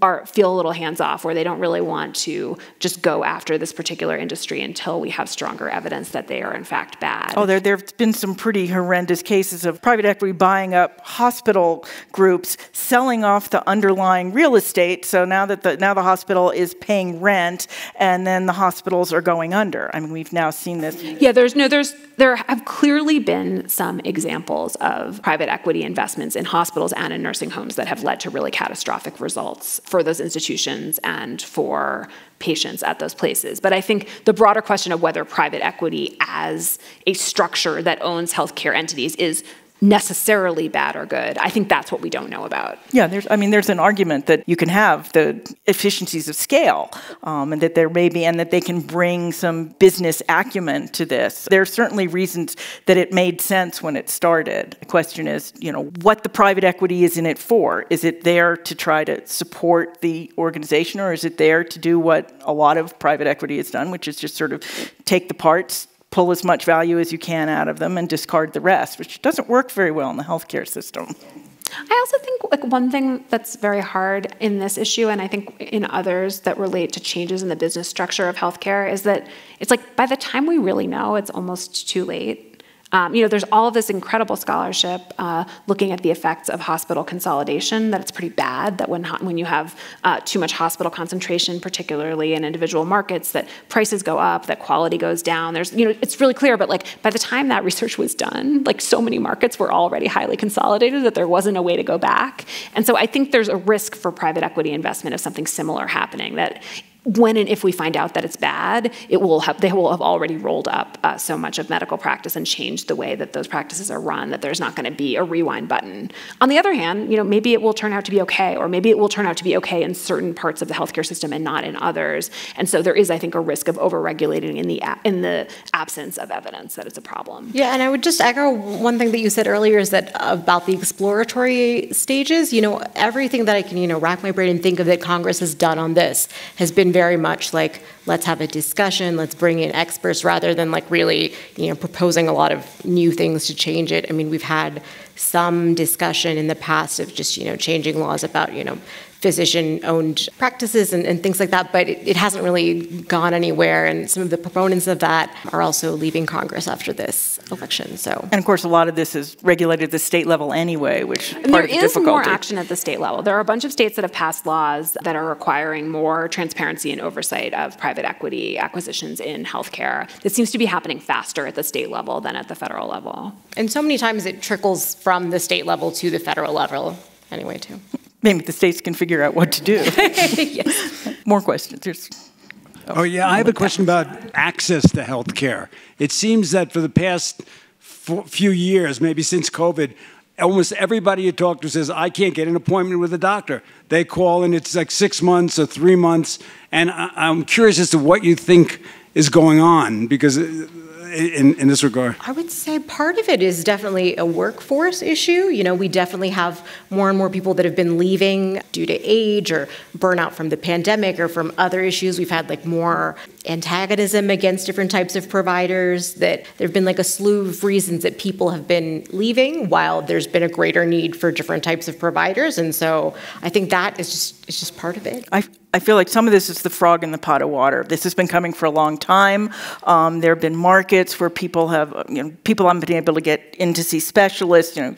are feel a little hands-off, where they don't really want to just go after this particular industry until we have stronger evidence that they are in fact bad. Oh, there there have been some pretty horrendous cases of private equity buying up hospital groups, selling off the underlying real estate, so now that the, now the hospital is paying rent, and then the hospitals are going under. I mean, we've now seen this. Yeah, there's no, there's, there have clearly been some examples of private equity investments in hospitals and in nursing homes that have led to really catastrophic results for those institutions and for patients at those places. But I think the broader question of whether private equity as a structure that owns healthcare entities is necessarily bad or good, I think that's what we don't know about. Yeah, there's, I mean, there's an argument that you can have the efficiencies of scale, um, and that there may be, and that they can bring some business acumen to this. There are certainly reasons that it made sense when it started. The question is, you know, what the private equity is in it for? Is it there to try to support the organization, or is it there to do what a lot of private equity has done, which is just sort of take the parts, pull as much value as you can out of them, and discard the rest, which doesn't work very well in the healthcare system. I also think like one thing that's very hard in this issue, and I think in others that relate to changes in the business structure of healthcare, is that it's like by the time we really know, it's almost too late. Um, you know, there's all of this incredible scholarship uh, looking at the effects of hospital consolidation, that it's pretty bad, that when, when you have uh, too much hospital concentration, particularly in individual markets, that prices go up, that quality goes down. There's, you know, it's really clear, but like by the time that research was done, like so many markets were already highly consolidated that there wasn't a way to go back. And so I think there's a risk for private equity investment of something similar happening, that when and if we find out that it's bad, it will have, they will have already rolled up uh, so much of medical practice and changed the way that those practices are run that there's not going to be a rewind button. On the other hand, you know, maybe it will turn out to be okay, or maybe it will turn out to be okay in certain parts of the healthcare system and not in others. And so there is, I think, a risk of overregulating in the in the absence of evidence that it's a problem. Yeah, and I would just echo one thing that you said earlier, is that about the exploratory stages. You know, everything that I can you know rack my brain and think of that Congress has done on this has been very much like, let's have a discussion, let's bring in experts, rather than like really, you know, proposing a lot of new things to change it. I mean, we've had some discussion in the past of just, you know, changing laws about, you know, physician-owned practices and, and things like that, but it, it hasn't really gone anywhere, and some of the proponents of that are also leaving Congress after this election. So, and of course, a lot of this is regulated at the state level anyway, which is part of the difficulty. There is more action at the state level. There are a bunch of states that have passed laws that are requiring more transparency and oversight of private equity acquisitions in healthcare. It seems to be happening faster at the state level than at the federal level. And so many times it trickles from the state level to the federal level anyway, too. Maybe the states can figure out what to do. Yes. More questions. There's, oh, oh, yeah. I have a question about access to health care. It seems that for the past few years, maybe since COVID, almost everybody you talk to says, I can't get an appointment with a doctor. They call, and it's like six months or three months. And I I'm curious as to what you think is going on, because In, in this regard? I would say part of it is definitely a workforce issue. You know, we definitely have more and more people that have been leaving due to age or burnout from the pandemic or from other issues. We've had like more antagonism against different types of providers, that there have been like a slew of reasons that people have been leaving while there's been a greater need for different types of providers. And so I think that is just, it's just part of it. I I feel like some of this is the frog in the pot of water. This has been coming for a long time. Um, there have been markets where people have, you know, people haven't been able to get in to see specialists. You know,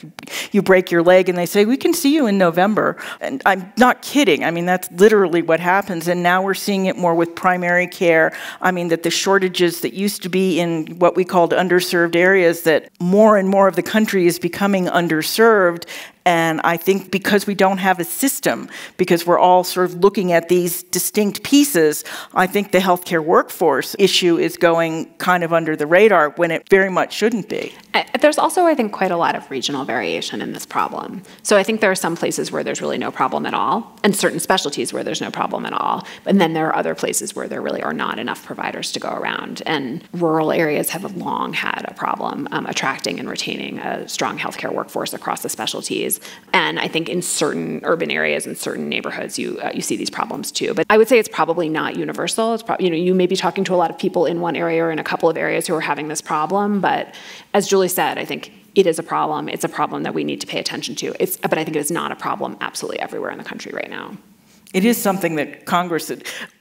you break your leg and they say, we can see you in November. And I'm not kidding. I mean, that's literally what happens. And now we're seeing it more with primary care. I mean, that the shortages that used to be in what we called underserved areas, that more and more of the country is becoming underserved. And I think because we don't have a system, because we're all sort of looking at these distinct pieces, I think the healthcare workforce issue is going kind of under the radar when it very much shouldn't be. There's also, I think, quite a lot of regional variation in this problem. So I think there are some places where there's really no problem at all, and certain specialties where there's no problem at all. And then there are other places where there really are not enough providers to go around. And rural areas have long had a problem um, attracting and retaining a strong healthcare workforce across the specialties. And I think in certain urban areas and certain neighborhoods, you uh, you see these problems too. But I would say it's probably not universal. It's probably, you know, you may be talking to a lot of people in one area or in a couple of areas who are having this problem. But as Julie said, I think it is a problem. It's a problem that we need to pay attention to. It's, but I think it is not a problem absolutely everywhere in the country right now. It is something that Congress.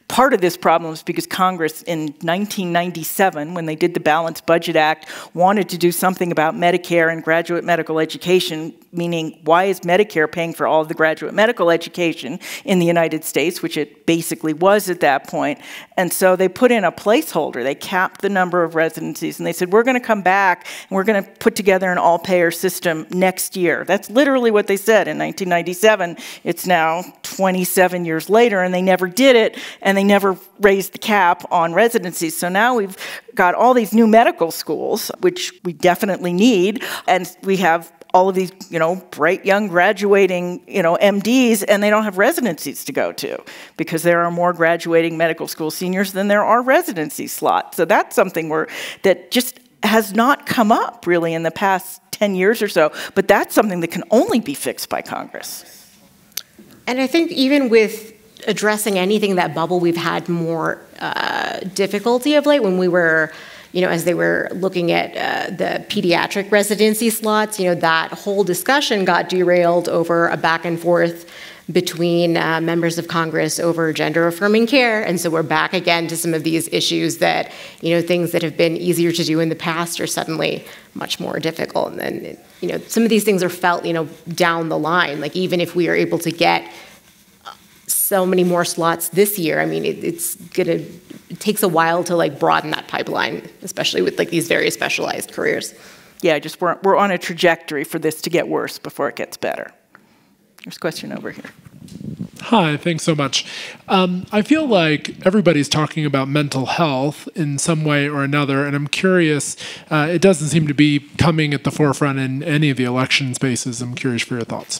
Part of this problem is because Congress in nineteen ninety-seven, when they did the Balanced Budget Act, wanted to do something about Medicare and graduate medical education, meaning why is Medicare paying for all of the graduate medical education in the United States, which it basically was at that point. And so they put in a placeholder. They capped the number of residencies, and they said, we're going to come back, and we're going to put together an all-payer system next year. That's literally what they said in nineteen ninety-seven. It's now twenty-seven years later, and they never did it. And they never raised the cap on residencies. So now we've got all these new medical schools, which we definitely need, and we have all of these, you know, bright young graduating, you know, M Ds, and they don't have residencies to go to because there are more graduating medical school seniors than there are residency slots. So that's something where that just has not come up really in the past ten years or so, but that's something that can only be fixed by Congress. And I think even with addressing anything in that bubble, we've had more uh, difficulty of late. When we were, you know, as they were looking at uh, the pediatric residency slots, you know, that whole discussion got derailed over a back and forth between uh, members of Congress over gender-affirming care. And so we're back again to some of these issues that, you know, things that have been easier to do in the past are suddenly much more difficult. And then, you know, some of these things are felt, you know, down the line. Like even if we are able to get so many more slots this year. I mean, it, it's gonna, it takes a while to like broaden that pipeline, especially with like these very specialized careers. Yeah, just we're, we're on a trajectory for this to get worse before it gets better. There's a question over here. Hi, thanks so much. Um, I feel like everybody's talking about mental health in some way or another, and I'm curious, uh, it doesn't seem to be coming at the forefront in any of the election spaces. I'm curious for your thoughts.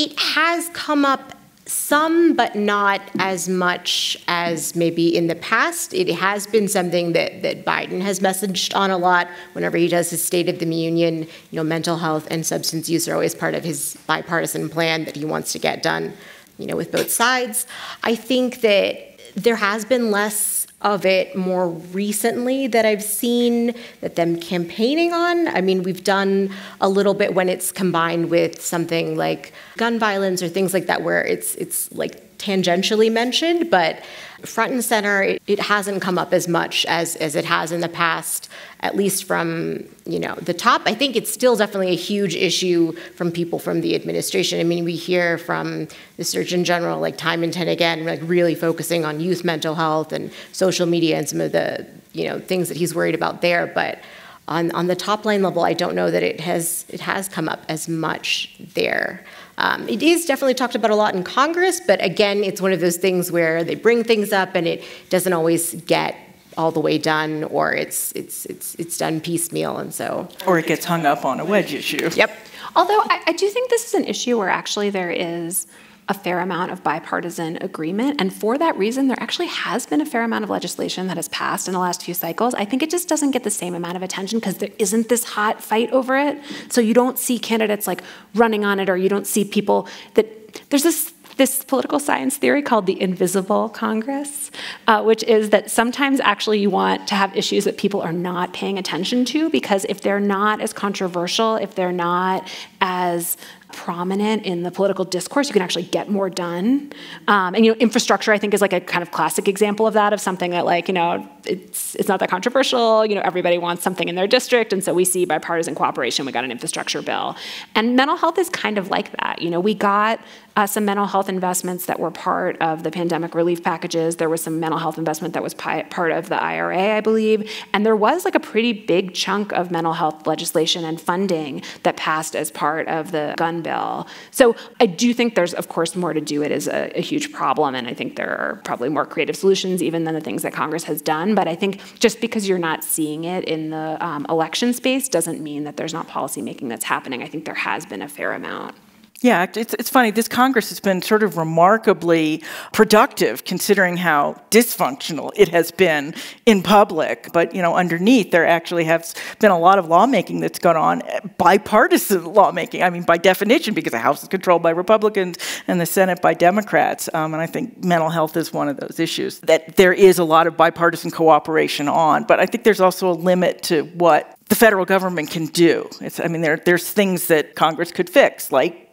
It has come up some, but not as much as maybe in the past. It has been something that, that Biden has messaged on a lot. Whenever he does his State of the Union, you know, mental health and substance use are always part of his bipartisan plan that he wants to get done, you know, with both sides. I think that there has been less of it more recently that I've seen that them campaigning on. I mean, we've done a little bit when it's combined with something like gun violence or things like that where it's it's like tangentially mentioned, but front and center, it, it hasn't come up as much as, as it has in the past, at least from, you know, the top. I think it's still definitely a huge issue from people from the administration. I mean, we hear from the Surgeon General, like time and time again, like really focusing on youth mental health and social media and some of the, you know, things that he's worried about there. But on, on the top line level, I don't know that it has, it has come up as much there. Um, it is definitely talked about a lot in Congress, but again, it's one of those things where they bring things up and it doesn't always get all the way done, or it's it's it's it's done piecemeal, and so or it gets hung up on a wedge issue. Yep. Although I, I do think this is an issue where actually there is a fair amount of bipartisan agreement. And for that reason, there actually has been a fair amount of legislation that has passed in the last few cycles. I think it just doesn't get the same amount of attention because there isn't this hot fight over it. So you don't see candidates like running on it, or you don't see people that there's this this political science theory called the invisible Congress, uh, which is that sometimes actually you want to have issues that people are not paying attention to, because if they're not as controversial, if they're not as prominent in the political discourse, you can actually get more done. Um, and you know, infrastructure, I think, is like a kind of classic example of that, of something that, like, you know, it's it's not that controversial. You know, everybody wants something in their district, and so we see bipartisan cooperation. We got an infrastructure bill, and mental health is kind of like that. You know, we got uh, some mental health investments that were part of the pandemic relief packages. There was some mental health investment that was part of the I R A, I believe, and there was like a pretty big chunk of mental health legislation and funding that passed as part of the gun bill. So I do think there's, of course, more to do. It is a, a huge problem, and I think there are probably more creative solutions even than the things that Congress has done. But I think just because you're not seeing it in the um, election space doesn't mean that there's not policymaking that's happening. I think there has been a fair amount. Yeah, it's it's funny. This Congress has been sort of remarkably productive, considering how dysfunctional it has been in public. But you know, underneath, there actually has been a lot of lawmaking that's gone on, bipartisan lawmaking. I mean, by definition, because the House is controlled by Republicans and the Senate by Democrats. Um, and I think mental health is one of those issues that there is a lot of bipartisan cooperation on. But I think there's also a limit to what the federal government can do. It's, I mean, there there's things that Congress could fix, like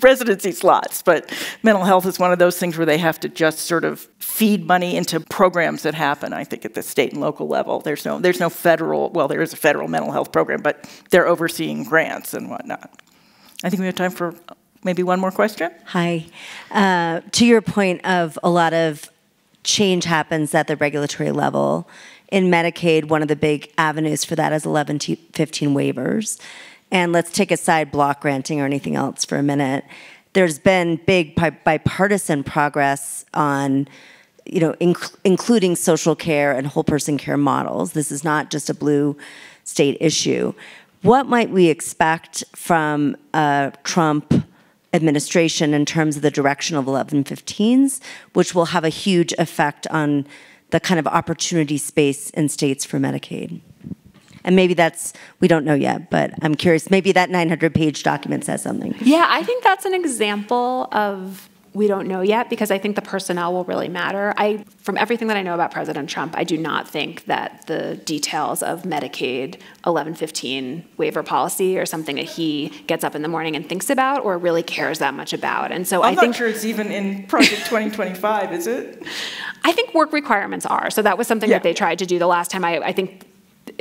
presidency slots, but mental health is one of those things where they have to just sort of feed money into programs that happen, I think, at the state and local level. There's no, there's no federal, well, there is a federal mental health program, but they're overseeing grants and whatnot. I think we have time for maybe one more question. Hi. Uh, to your point of a lot of change happens at the regulatory level, in Medicaid, one of the big avenues for that is eleven fifteen waivers. And let's take aside block granting or anything else for a minute. There's been big bipartisan progress on, you know, inc including social care and whole person care models. This is not just a blue state issue. What might we expect from a Trump administration in terms of the direction of eleven fifteens, which will have a huge effect on the kind of opportunity space in states for Medicaid? And maybe that's, we don't know yet, but I'm curious. Maybe that nine hundred page document says something. Yeah, I think that's an example of we don't know yet, because I think the personnel will really matter. I, from everything that I know about President Trump, I do not think that the details of Medicaid eleven fifteen waiver policy are something that he gets up in the morning and thinks about or really cares that much about. And so I'm I think, not sure it's even in Project twenty twenty-five, is it? I think work requirements are. So that was something yeah. that they tried to do the last time. I, I think...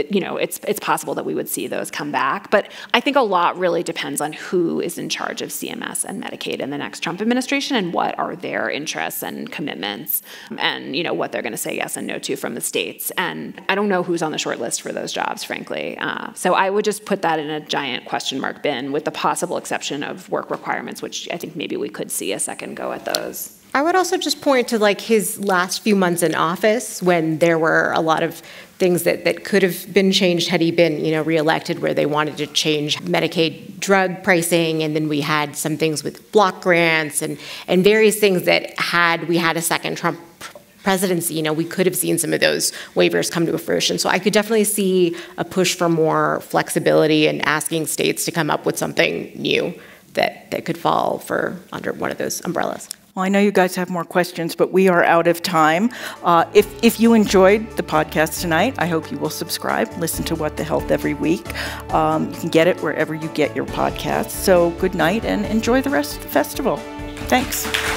you know, it's it's possible that we would see those come back. But I think a lot really depends on who is in charge of C M S and Medicaid in the next Trump administration and what are their interests and commitments and, you know, what they're going to say yes and no to from the states. And I don't know who's on the short list for those jobs, frankly. Uh, so I would just put that in a giant question mark bin, with the possible exception of work requirements, which I think maybe we could see a second go at those. I would also just point to, like, his last few months in office, when there were a lot of things that, that could have been changed had he been, you know, reelected, where they wanted to change Medicaid drug pricing, and then we had some things with block grants and, and various things that had we had a second Trump presidency, you know, we could have seen some of those waivers come to fruition. So I could definitely see a push for more flexibility and asking states to come up with something new that, that could fall for under one of those umbrellas. Well, I know you guys have more questions, but we are out of time. Uh, if, if you enjoyed the podcast tonight, I hope you will subscribe, listen to What the Health every week. Um, you can get it wherever you get your podcasts. So good night and enjoy the rest of the festival. Thanks.